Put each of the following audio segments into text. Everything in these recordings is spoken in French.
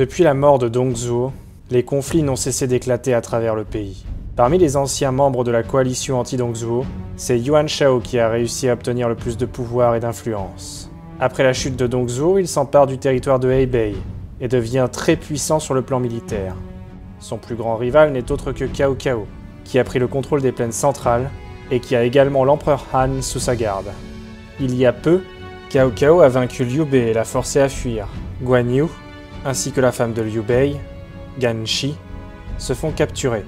Depuis la mort de Dong Zhuo, les conflits n'ont cessé d'éclater à travers le pays. Parmi les anciens membres de la coalition anti-Dong Zhuo, c'est Yuan Shao qui a réussi à obtenir le plus de pouvoir et d'influence. Après la chute de Dong Zhuo, il s'empare du territoire de Hebei et devient très puissant sur le plan militaire. Son plus grand rival n'est autre que Cao Cao, qui a pris le contrôle des plaines centrales et qui a également l'empereur Han sous sa garde. Il y a peu, Cao Cao a vaincu Liu Bei et l'a forcé à fuir. Guan Yu, ainsi que la femme de Liu Bei, Gan Shi, se font capturer,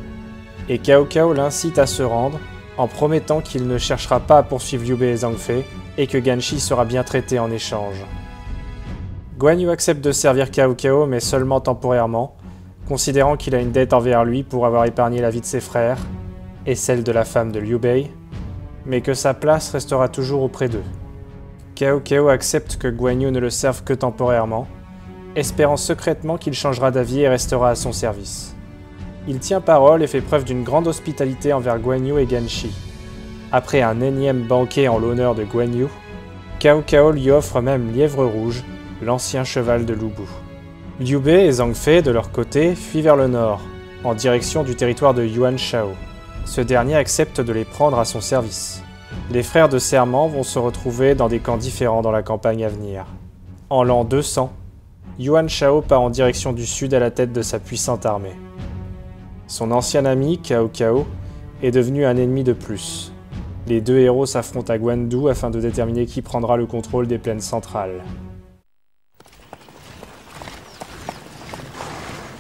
et Cao Cao l'incite à se rendre en promettant qu'il ne cherchera pas à poursuivre Liu Bei et Zhang Fei et que Gan Shi sera bien traité en échange. Guan Yu accepte de servir Cao Cao mais seulement temporairement, considérant qu'il a une dette envers lui pour avoir épargné la vie de ses frères et celle de la femme de Liu Bei, mais que sa place restera toujours auprès d'eux. Cao Cao accepte que Guan Yu ne le serve que temporairement, espérant secrètement qu'il changera d'avis et restera à son service. Il tient parole et fait preuve d'une grande hospitalité envers Guan Yu et Gan Shi. Après un énième banquet en l'honneur de Guan Yu, Cao Cao lui offre même Lièvre Rouge, l'ancien cheval de Lu Bu. Liu Bei et Zhang Fei, de leur côté, fuient vers le nord, en direction du territoire de Yuan Shao. Ce dernier accepte de les prendre à son service. Les frères de serment vont se retrouver dans des camps différents dans la campagne à venir. En l'an 200, Yuan Shao part en direction du sud à la tête de sa puissante armée. Son ancien ami, Cao Cao, est devenu un ennemi de plus. Les deux héros s'affrontent à Guandu afin de déterminer qui prendra le contrôle des plaines centrales.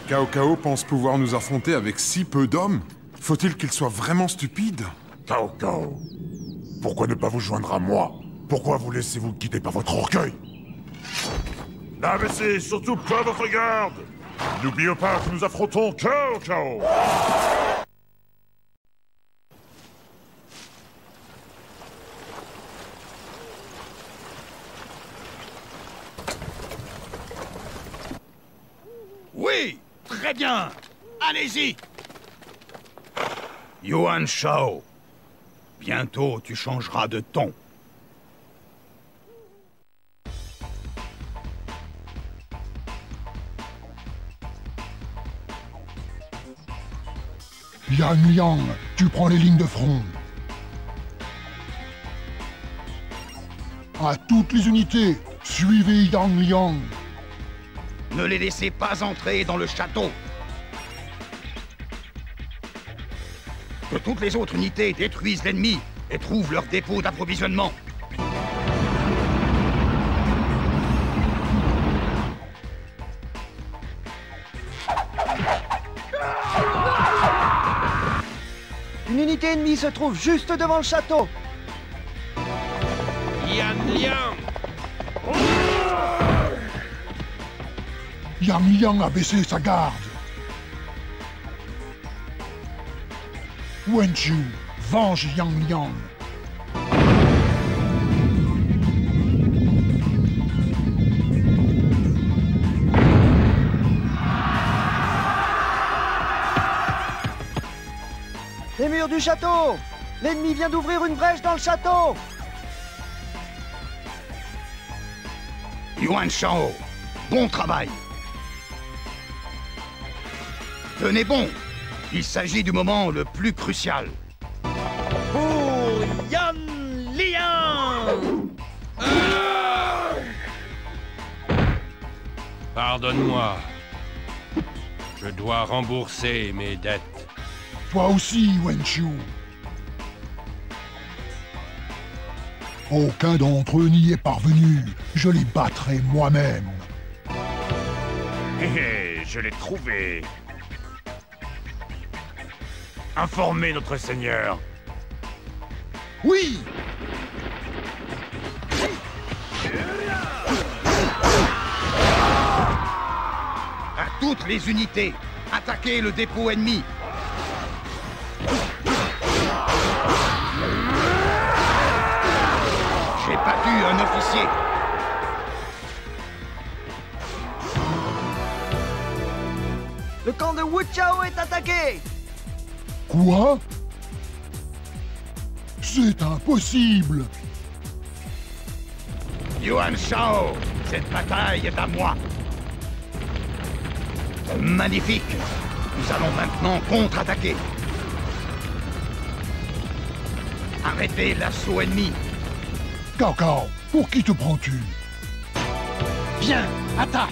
Cao Cao pense pouvoir nous affronter avec si peu d'hommes? Faut-il qu'il soit vraiment stupide? Cao Cao, pourquoi ne pas vous joindre à moi? Pourquoi vous laissez-vous guider par votre orgueil? Là, mais c'est surtout pas votre garde! N'oublions pas que nous affrontons Cao Cao! Oui! Très bien! Allez-y! Yuan Shao, bientôt tu changeras de ton. Yan Liang, tu prends les lignes de front. À toutes les unités, suivez Yan Liang. Ne les laissez pas entrer dans le château. Que toutes les autres unités détruisent l'ennemi et trouvent leur dépôt d'approvisionnement. Une unité ennemie se trouve juste devant le château. Yan Liang. Yan Liang a baissé sa garde. Wen Chou, venge Yan Liang. Les murs du château! L'ennemi vient d'ouvrir une brèche dans le château! Yuan Shao, bon travail! Tenez bon! Il s'agit du moment le plus crucial. Pour Yan Liang! Pardonne-moi. Je dois rembourser mes dettes. Toi aussi, Wen Chou. Aucun d'entre eux n'y est parvenu. Je les battrai moi-même. Hé, je l'ai trouvé. Informez notre seigneur. Oui. À toutes les unités, attaquez le dépôt ennemi. J'ai battu un officier. Le camp de Wu Chao est attaqué. Quoi? C'est impossible. Yuan Shao, cette bataille est à moi. Magnifique! Nous allons maintenant contre-attaquer. Arrêtez l'assaut ennemi. Cao Cao, pour qui te prends-tu? Viens, attaque!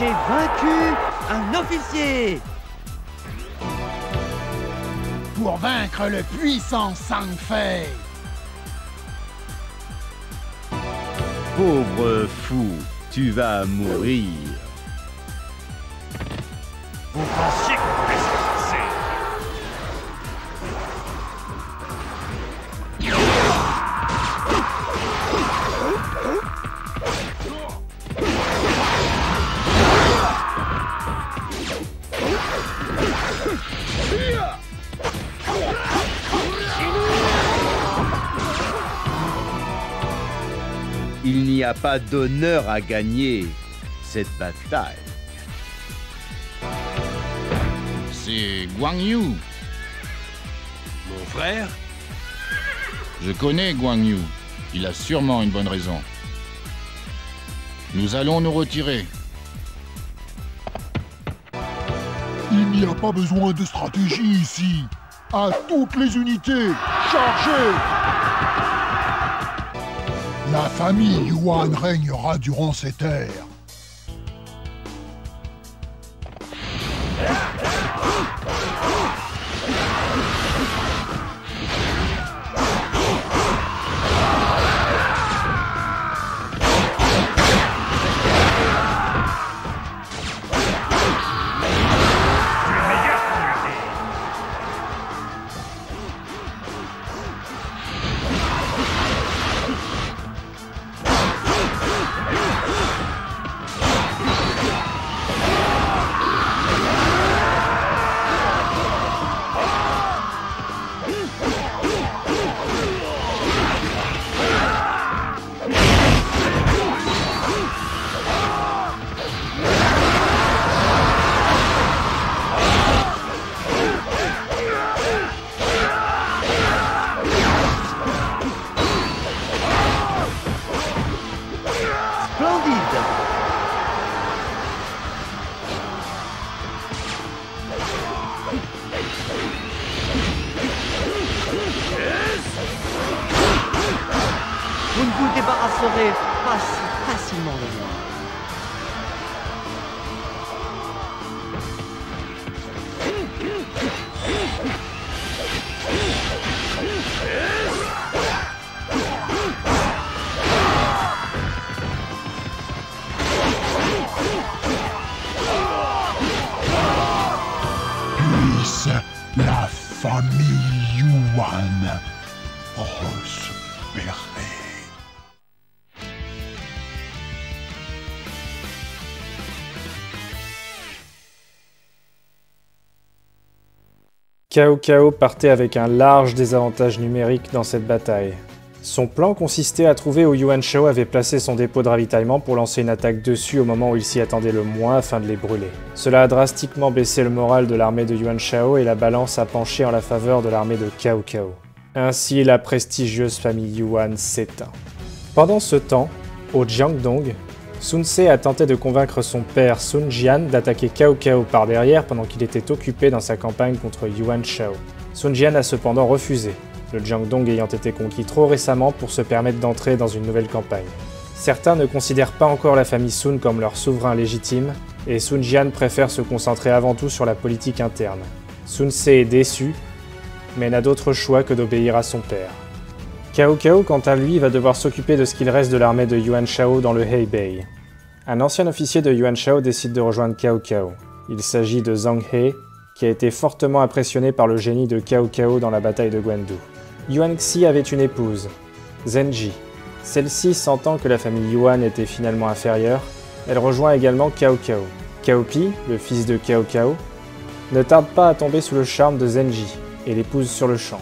J'ai vaincu un officier! Pour vaincre le puissant Zhang Fei! Pauvre fou, tu vas mourir! Vous pensiez que vous laissez passer? Il n'y a pas d'honneur à gagner cette bataille. C'est Guan Yu. Mon frère? Je connais Guan Yu. Il a sûrement une bonne raison. Nous allons nous retirer. Il n'y a pas besoin de stratégie ici. À toutes les unités, chargez! La famille Yuan régnera durant cette ère. Vous ne vous débarrasserez pas si facilement de moi. Puisse la famille Yuan prospérer. Cao Cao partait avec un large désavantage numérique dans cette bataille. Son plan consistait à trouver où Yuan Shao avait placé son dépôt de ravitaillement pour lancer une attaque dessus au moment où il s'y attendait le moins afin de les brûler. Cela a drastiquement baissé le moral de l'armée de Yuan Shao et la balance a penché en la faveur de l'armée de Cao Cao. Ainsi, la prestigieuse famille Yuan s'éteint. Pendant ce temps, au Jiangdong, Sun Ce a tenté de convaincre son père Sun Jian d'attaquer Cao Cao par derrière pendant qu'il était occupé dans sa campagne contre Yuan Shao. Sun Jian a cependant refusé, le Jiangdong ayant été conquis trop récemment pour se permettre d'entrer dans une nouvelle campagne. Certains ne considèrent pas encore la famille Sun comme leur souverain légitime, et Sun Jian préfère se concentrer avant tout sur la politique interne. Sun Ce est déçu, mais n'a d'autre choix que d'obéir à son père. Cao Cao, quant à lui, va devoir s'occuper de ce qu'il reste de l'armée de Yuan Shao dans le Hebei. Un ancien officier de Yuan Shao décide de rejoindre Cao Cao. Il s'agit de Zhang He, qui a été fortement impressionné par le génie de Cao Cao dans la bataille de Guandu. Yuan Xi avait une épouse, Zenji. Celle-ci, sentant que la famille Yuan était finalement inférieure, elle rejoint également Cao Cao. Cao Pi, le fils de Cao Cao, ne tarde pas à tomber sous le charme de Zenji et l'épouse sur le champ.